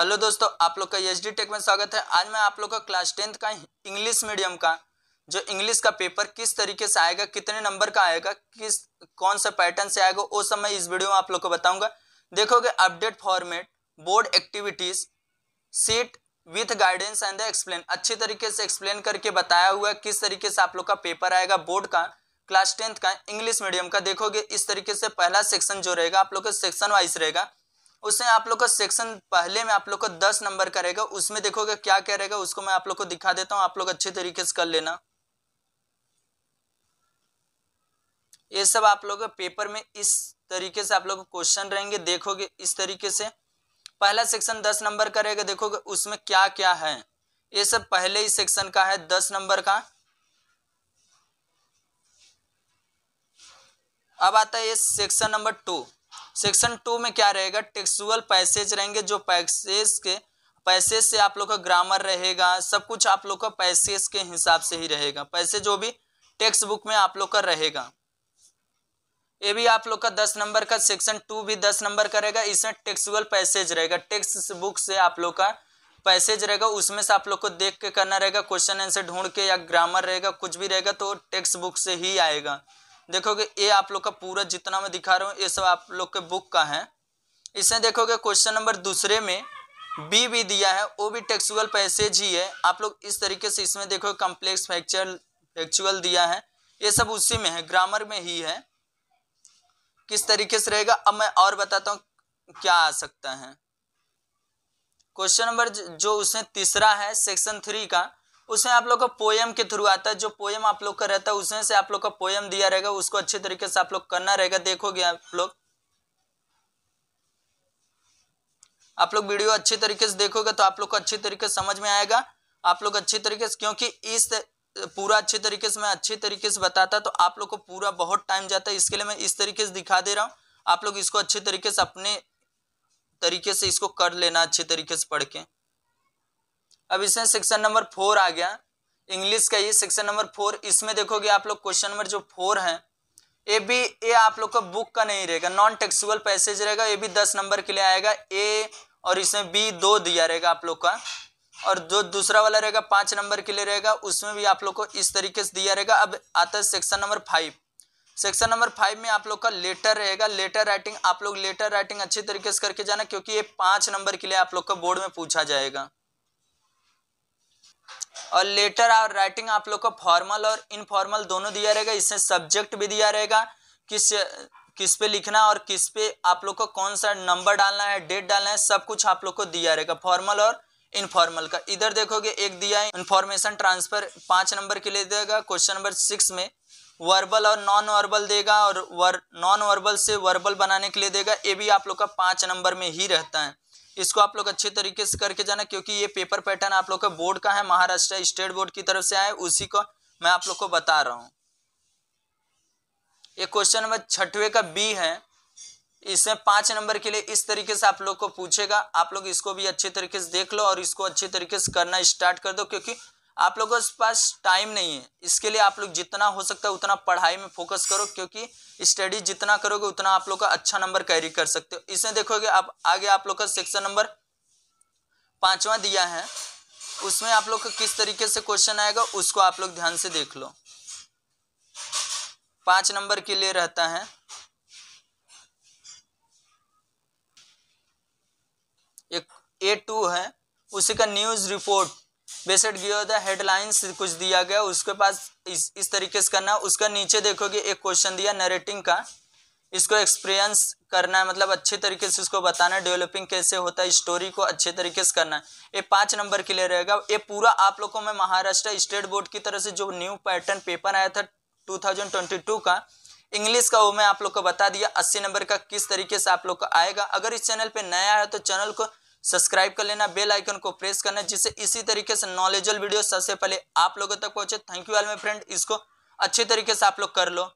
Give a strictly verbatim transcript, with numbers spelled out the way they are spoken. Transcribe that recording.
Hello दोस्तों, आप लोग का एसडी टेक में स्वागत है। आज मैं आप लोग का क्लास टेंथ का इंग्लिश मीडियम का जो इंग्लिश का पेपर किस तरीके से आएगा, कितने नंबर का आएगा, किस कौन सा पैटर्न से आएगा, वो सब मैं इस वीडियो में आप लोग को बताऊंगा। देखोगे update format, board activities, sheet with guidance and explain, अच्छे तरीके से एक्सप्लेन करके बताया हुआ किस तरीके से आप लोग का पेपर आएगा बोर्ड का, क्लास टेंथ का इंग्लिश मीडियम का। देखोगे इस तरीके से पहला सेक्शन जो रहेगा आप लोग का सेक्शन वाइज रहेगा, उसमें आप लोग का सेक्शन पहले में आप लोग को दस नंबर का रहेगा। उसमें देखोगे क्या क्या रहेगा उसको मैं आप लोग को दिखा देता हूँ, आप लोग अच्छे तरीके से कर लेना। ये सब आप लोग पेपर में इस तरीके से आप लोग क्वेश्चन रहेंगे। देखोगे इस तरीके से पहला सेक्शन दस नंबर का रहेगा। देखोगे उसमें क्या क्या है, ये सब पहले ही सेक्शन का है दस नंबर का। अब आता है ये section number two. Section two में क्या रहेगा, टेक्सुअल पैसेज रहेंगे, जो पैसेज के पैसेज से आप लोग का ग्रामर रहेगा, सब कुछ आप लोग का पैसेज के हिसाब से ही रहेगा। पैसेज जो भी टेक्स्ट बुक में आप लोग का रहेगा, ये भी आप लोग का दस नंबर का। सेक्शन टू भी दस नंबर का रहेगा, इसमें टेक्सुअल पैसेज रहेगा, टेक्स्ट बुक से आप लोग का पैसेज रहेगा, उसमें से आप लोग को देख के करना रहेगा, क्वेश्चन आंसर ढूंढ के, या ग्रामर रहेगा, कुछ भी रहेगा तो टेक्स्ट बुक से ही आएगा। देखोगे ये आप लोग का पूरा जितना मैं दिखा रहा हूँ ये सब आप लोग के बुक का है। इसमें देखोगे क्वेश्चन नंबर दूसरे में बी भी दिया है, वो भी टेक्सुअल पैसेज ही है। आप लोग इस तरीके से इसमें देखोगे कॉम्प्लेक्स फैक्चुअल फैक्चुअल दिया है, ये सब उसी में है, ग्रामर में ही है, किस तरीके से रहेगा। अब मैं और बताता हूँ क्या आ सकता है। क्वेश्चन नंबर जो उसमें तीसरा है सेक्शन थ्री का, उसमें आप लोग का पोएम के थ्रू आता है, जो पोएम आप लोग का रहता है उसमें से आप लोग का पोएम दिया रहेगा, उसको अच्छे तरीके से आप लोग करना रहेगा। देखोगे आप लोग आप लोग वीडियो अच्छे तरीके से देखोगे तो आप लोग को अच्छे तरीके से समझ में आएगा। आप लोग अच्छे तरीके से, क्योंकि इस पूरा अच्छे तरीके से मैं अच्छे तरीके से बताता तो आप लोग को पूरा बहुत टाइम जाता है, इसके लिए मैं इस तरीके से दिखा दे रहा हूँ। आप लोग इसको अच्छे तरीके से अपने तरीके से इसको कर लेना अच्छे तरीके से पढ़ के। अब इसमें सेक्शन नंबर फोर आ गया इंग्लिश का, ये सेक्शन नंबर फोर। इसमें देखोगे आप लोग क्वेश्चन नंबर जो फोर है, ये भी ये आप लोग का बुक का नहीं रहेगा, नॉन टेक्सुअल पैसेज रहेगा। ये भी दस नंबर के लिए आएगा ए, और इसमें बी दो दिया रहेगा आप लोग का, और जो दूसरा वाला रहेगा पाँच नंबर के लिए रहेगा, उसमें भी आप लोग को इस तरीके से दिया रहेगा। अब आता है section number five. Section number five में आप लोग का लेटर रहेगा, लेटर राइटिंग। आप लोग लेटर राइटिंग अच्छे तरीके से करके जाना, क्योंकि ये पाँच नंबर के लिए आप लोग का बोर्ड में पूछा जाएगा। और लेटर और राइटिंग आप लोग का फॉर्मल और इनफॉर्मल दोनों दिया रहेगा। इसमें सब्जेक्ट भी दिया रहेगा, किस किस पे लिखना और किस पे आप लोग को कौन सा नंबर डालना है, डेट डालना है, सब कुछ आप लोग को दिया रहेगा फॉर्मल और इनफॉर्मल का। इधर देखोगे एक दिया है इन्फॉर्मेशन ट्रांसफर, पाँच नंबर के लिए देगा। क्वेश्चन नंबर सिक्स में वर्बल और नॉन वर्बल देगा, और वर नॉन वर्बल से वर्बल बनाने के लिए देगा। ये भी आप लोग का पाँच नंबर में ही रहता है, इसको आप लोग अच्छे तरीके से करके जाना, क्योंकि ये पेपर पैटर्न आप लोग का बोर्ड का है, महाराष्ट्र स्टेट बोर्ड की तरफ से आया है, उसी को मैं आप लोग को बता रहा हूँ। ये क्वेश्चन नंबर छठवें का बी है, इसमें पाँच नंबर के लिए इस तरीके से आप लोग को पूछेगा। आप लोग इसको भी अच्छे तरीके से देख लो और इसको अच्छे तरीके से करना स्टार्ट कर दो, क्योंकि आप लोगों के पास टाइम नहीं है। इसके लिए आप लोग जितना हो सकता है उतना पढ़ाई में फोकस करो, क्योंकि स्टडी जितना करोगे उतना आप लोग का अच्छा नंबर कैरी कर सकते हो। इसमें देखोगे आप आगे आप लोग का सेक्शन नंबर पाँचवा दिया है, उसमें आप लोग का किस तरीके से क्वेश्चन आएगा उसको आप लोग ध्यान से देख लो, पाँच नंबर के लिए रहता है। एक ए टू है, उसी का news report based give the headlines कुछ दिया गया, उसके पास इस इस तरीके से करना। उसका नीचे देखोगे एक क्वेश्चन दिया नरेटिंग का, इसको एक्सपीरियंस करना है, मतलब अच्छे तरीके से इसको बताना है, डेवलपिंग कैसे होता है, स्टोरी को अच्छे तरीके से करना है। ये पाँच नंबर के लिए रहेगा। ये पूरा आप लोग को मैं महाराष्ट्र स्टेट बोर्ड की तरफ से जो न्यू पैटर्न पेपर आया था टू थाउजेंड ट्वेंटी टू का इंग्लिश का, वो मैं आप लोग को बता दिया। अस्सी नंबर का किस तरीके से आप लोग का आएगा। अगर इस चैनल पर नया है तो चैनल को सब्सक्राइब कर लेना, बेल आइकन को प्रेस करना, जिससे इसी तरीके से नॉलेजल वीडियो सबसे पहले आप लोगों तक पहुंचे। Thank you all my friend, इसको अच्छे तरीके से आप लोग कर लो।